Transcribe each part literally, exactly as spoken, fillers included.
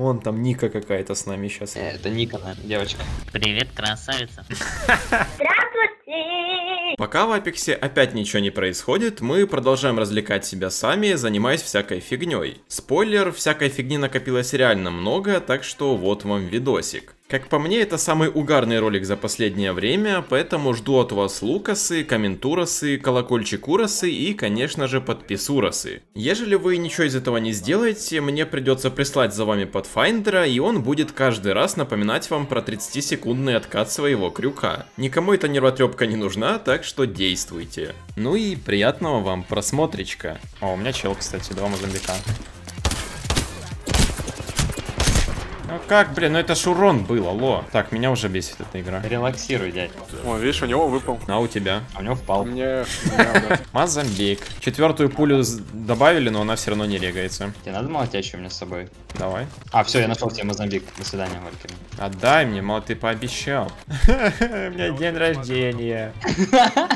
Вон там Ника какая-то с нами сейчас. Это Ника, наверное, девочка. Привет, красавица. Пока в Апексе опять ничего не происходит, мы продолжаем развлекать себя сами, занимаясь всякой фигней. Спойлер, всякой фигни накопилось реально много, так что вот вам видосик. Как по мне, это самый угарный ролик за последнее время, поэтому жду от вас лукасы, комментурасы, колокольчикурасы и, конечно же, подписурасы. Ежели вы ничего из этого не сделаете, мне придется прислать за вами Pathfinder'а, и он будет каждый раз напоминать вам про тридцатисекундный откат своего крюка. Никому эта нервотрепка не нужна, так что действуйте. Ну и приятного вам просмотричка. О, у меня чел, кстати, два мозамбика. Ну как, блин, ну это ж урон был, алло. Так, меня уже бесит эта игра. Релаксируй, дядь. О, видишь, у него выпал. А у тебя? А у него впал. Мне... Мозамбик. Четвертую пулю добавили, но она все равно не регается. Тебе надо молотящую мне с собой? Давай. А, все, я нашел тебе мозамбик. До свидания, Валькирия. Отдай мне, мол, ты пообещал. У меня день рождения.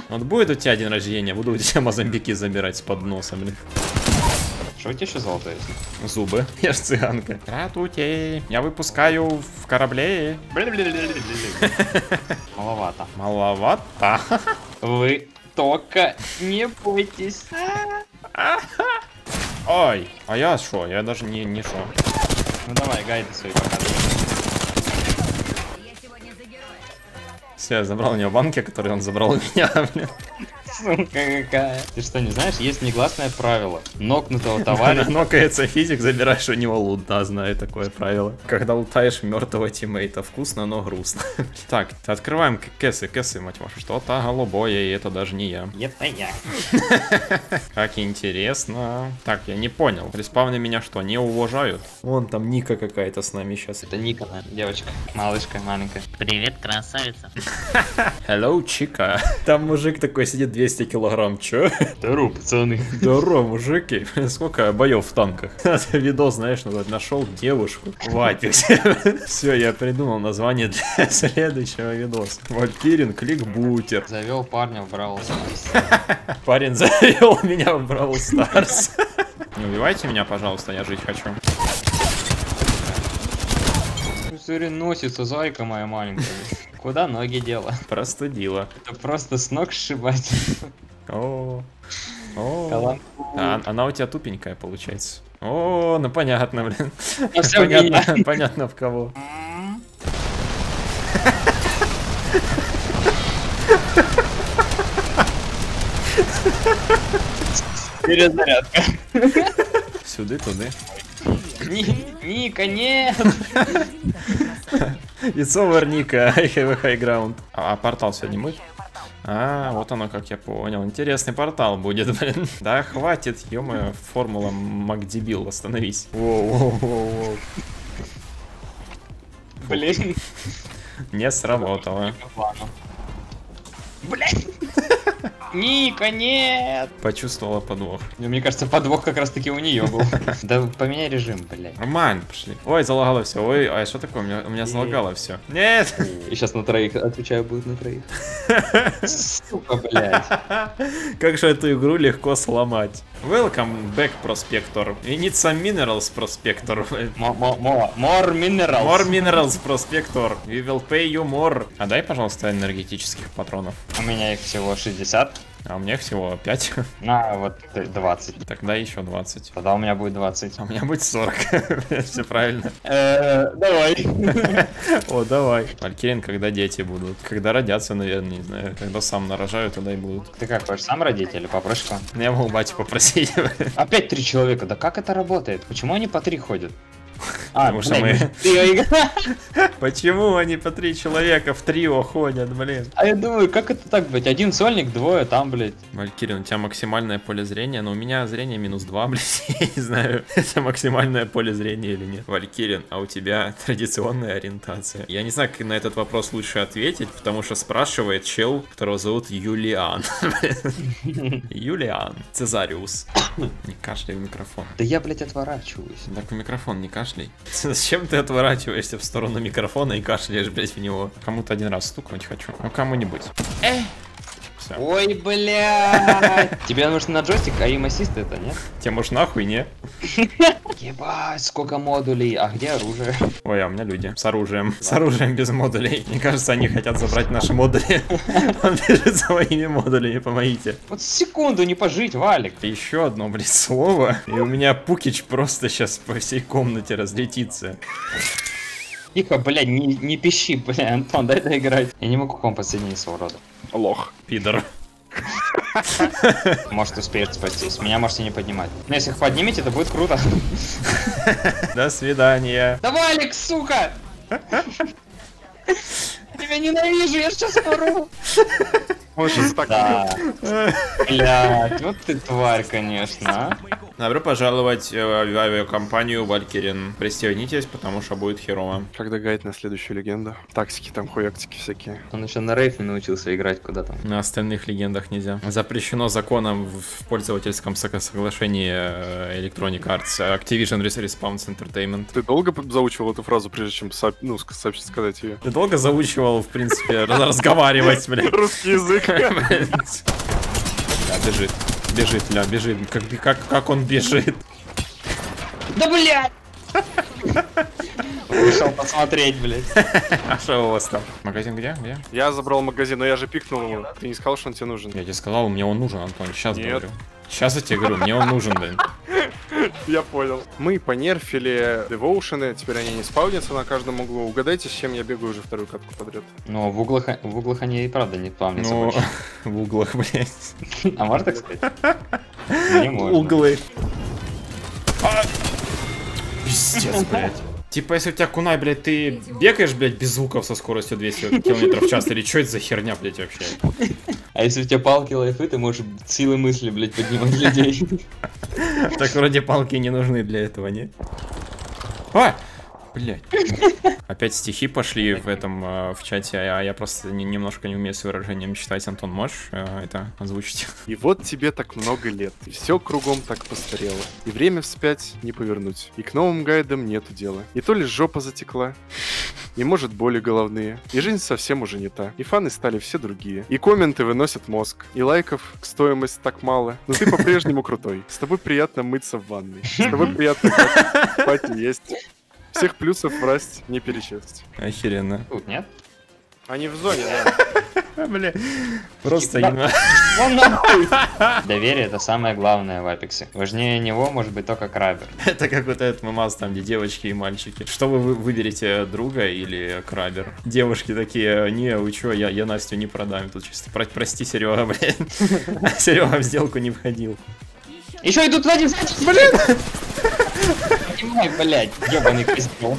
Вот будет у тебя день рождения, буду у тебя мозамбики забирать с подноса, блин. Что у тебя еще золото есть? Зубы. Я ж цыганка. Ратутей. Я выпускаю в корабле. Маловато. Маловато. Вы только не бойтесь. Ой. А я шо? Я даже не, не шо. Ну давай, гайды свои показывай. Все, я забрал у него банки, которые он забрал у меня, блин. Сумка какая. Ты что, не знаешь, есть негласное правило. Нокнутого товарища. Нокается физик, забираешь у него лут. Да, знаю такое правило. Когда лутаешь мертвого тиммейта, вкусно, но грустно. Так, открываем кэсы, кэсы, мать вашу. Что-то голубое, и это даже не я. Это я. Как интересно. Так, я не понял. Респавны меня что, не уважают? Вон там Ника какая-то с нами сейчас. Это Ника, девочка. Малышка, маленькая. Привет, красавица. Hello, чика. Там мужик такой сидит, двести килограмм, чё? Здорово, пацаны. Здорово, мужики. Сколько боев в танках. Видос, знаешь, нашел девушку. Хватит. Все, я придумал название для следующего видоса. Валькирин кликбутер. Завел парня в Бравл Старс. Парень завел меня в Бравл Старс. Не убивайте меня, пожалуйста, я жить хочу. Носится, зайка моя маленькая. Куда ноги дело? Простудила. Это просто с ног сшибать. О, о. А, она у тебя тупенькая получается. О, ну понятно, блин. А понятно, понятно в кого. Перезарядка. Сюда, туда. Ника, нет! It's over, Ника, I have a high ground. А портал сегодня мы? А, вот оно, как я понял. Интересный портал будет, блин. Да, хватит, ё-моё, формула Макдебил, остановись. Воу-воу-воу-воу. Блин. Не сработало. Блин. Ника, нет! Почувствовала подвох. Ну, мне кажется, подвох как раз таки у нее был. Да поменяй режим, блядь. Нормально, пошли. Ой, залагало все. Ой, а что такое? У меня, у меня залагало все. Нет! И сейчас на троих отвечаю, будет на троих. Сука, блядь. Как же эту игру легко сломать. Welcome back, Prospector. We need some minerals, Prospector. More minerals. More minerals, Prospector. We will pay you more. А дай, пожалуйста, энергетических патронов. У меня их всего шестьдесят. А у меня всего пять. На, вот двадцать. Тогда еще двадцать. Тогда у меня будет двадцать. А у меня будет сорок. Все правильно. Давай. О, давай. Валькирин, когда дети будут? Когда родятся, наверное, не знаю. Когда сам нарожаю, тогда и будут. Ты как, хочешь сам родить или попросишь? Я могу батю попросить. Опять три человека. Да как это работает? Почему они по три ходят? А, потому что мы... Почему они по три человека в трио ходят, блин? А я думаю, как это так, блядь? Один сольник, двое там, блядь. Валькирия, у тебя максимальное поле зрения, но у меня зрение минус два, блядь. Я не знаю, это максимальное поле зрения или нет. Валькирия, а у тебя традиционная ориентация. Я не знаю, как на этот вопрос лучше ответить, потому что спрашивает чел, которого зовут Юлиан. Юлиан Цезариус. Не кашляй в микрофон. Да я, блядь, отворачиваюсь. Так в микрофон не кашляй. Зачем ты отворачиваешься в сторону микрофона и кашляешь, блять, в него? Кому-то один раз стукнуть хочу. Ну, кому-нибудь. Э! Все. Ой, бля! Тебе нужно на джойстик, а им ассист это, нет? Тебе может нахуй, не? Ебать, сколько модулей, а где оружие? Ой, а у меня люди с оружием. С оружием без модулей. Мне кажется, они хотят забрать наши модули. Он бежит своими модулями, помогите. Вот секунду не пожить, Валик. Еще одно, блядь, слово, и у меня Пукич просто сейчас по всей комнате разлетится. Тихо, блядь, не, не пищи, блядь, Антон, дай доиграть. Я не могу к вам подсоединиться, урода. Лох, пидор. Может, успеет спастись. Меня можете не поднимать. Но если их поднимете, это будет круто. До свидания. Давай, Алекс, сука! Я тебя ненавижу, я сейчас пору. Он сейчас так... Блядь, вот ты тварь, конечно, а. Добро пожаловать в авиакомпанию Валькирин. Пристегнитесь, потому что будет херово. Когда гайд на следующую легенду? Тактики там, хуяктики всякие. Он еще на рейфе научился играть куда-то. На остальных легендах нельзя. Запрещено законом в пользовательском соглашении Electronic Arts. Activision, Response Entertainment. Ты долго заучивал эту фразу, прежде чем со... ну, сообщить, сказать ее? Ты долго заучивал, в принципе, разговаривать, блядь. Русский язык. Бежит. Бежит, бля, бежит. Как, как, как он бежит? Да, блядь! Вышел посмотреть, блядь. А что у вас там? Магазин где? Где? Я забрал магазин, но я же пикнул его. Ты не сказал, что он тебе нужен? Я тебе сказал, мне он нужен, Антон. Сейчас Нет. говорю. Сейчас я тебе говорю, мне он нужен, блин. Я понял. Мы понерфили Devotion, теперь они не спавнятся на каждом углу. Угадайте, с чем я бегаю уже вторую катку подряд. Но в углах, в углах они и правда не спавнятся больше. В углах, блядь. А можно так сказать? Не можно. Углы. Пиздец, блядь. Типа, если у тебя кунай, блядь, ты бегаешь, блядь, без звуков со скоростью двести километров в час, или что это за херня, блядь, вообще? А если у тебя палки лайфы, ты можешь силы мысли, блядь, поднимать людей. Так вроде палки не нужны для этого, не? А! Блядь. Опять стихи пошли в этом, в чате, а я просто немножко не умею с выражением читать. Антон, можешь это озвучить? И вот тебе так много лет, и все кругом так постарело, и время вспять не повернуть, и к новым гайдам нету дела. И то ли жопа затекла, и может боли головные, и жизнь совсем уже не та, и фаны стали все другие, и комменты выносят мозг, и лайков к стоимость так мало, но ты по-прежнему крутой. С тобой приятно мыться в ванной, с тобой приятно спать и есть. Всех плюсов врасть не перечесть. Охеренно. Тут нет? Они в зоне, да. Бля. Просто именно. Доверие — это самое главное в Апексе. Важнее него может быть только крабер. Это как вот этот мемас там, где девочки и мальчики. Что вы выберете, друга или крабер? Девушки такие: не, вы чё, я, я Настю не продам. Тут чисто. Прости, Серега, блядь. Серега в сделку не входил. Еще идут сзади, блин! Ой, блядь, ебаный пиздол.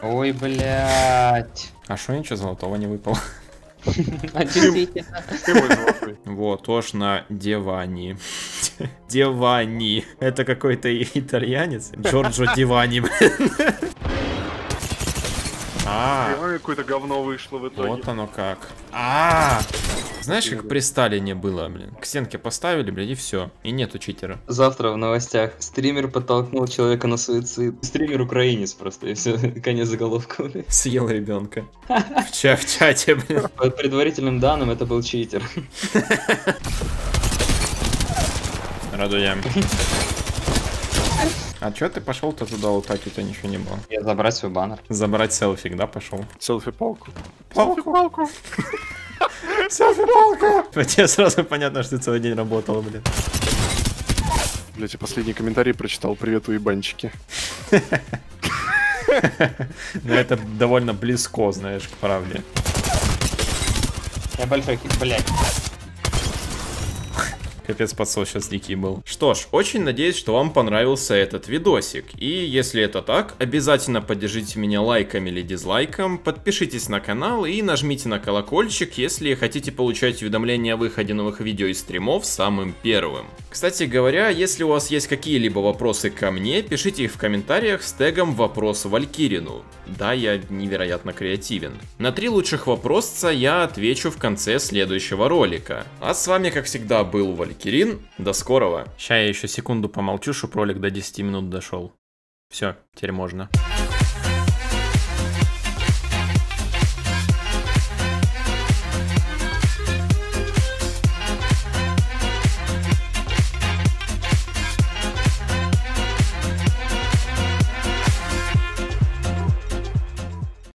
Ой, блядь. А шо ничего золотого не выпало? Вот, уж на Дивани. Дивани. Это какой-то итальянец. Джорджо Дивани, блин. А, какое-то говно вышло в итоге. Вот оно как. А, знаешь, как при Сталине было, блин. К стенке поставили, блин, и все. И нету читера. Завтра в новостях: стример подтолкнул человека на суицид. Стример украинец просто, и все, конец заголовка. Съел ребенка. В чате, блин. По предварительным данным, это был читер. Радуем. А чё ты пошел-то туда лутать, у тебя ничего не было? Я забрать свой баннер. Забрать селфик, да, пошел? Селфи-палку. Палку-палку. Селфи-палку. Тебе сразу понятно, что ты целый день работал, блин. Блять, я последний комментарий прочитал. Привет, уебанчики. Ну это довольно близко, знаешь, к правде. Я большой кик, блядь. Капец, подсол сейчас дикий был. Что ж, очень надеюсь, что вам понравился этот видосик. И если это так, обязательно поддержите меня лайком или дизлайком, подпишитесь на канал и нажмите на колокольчик, если хотите получать уведомления о выходе новых видео и стримов самым первым. Кстати говоря, если у вас есть какие-либо вопросы ко мне, пишите их в комментариях с тегом «Вопрос Валькирину». Да, я невероятно креативен. На три лучших вопросца я отвечу в конце следующего ролика. А с вами, как всегда, был Валькирин. Кирин, до скорого. Ща я еще секунду помолчу, чтоб ролик до десяти минут дошел. Все, теперь можно.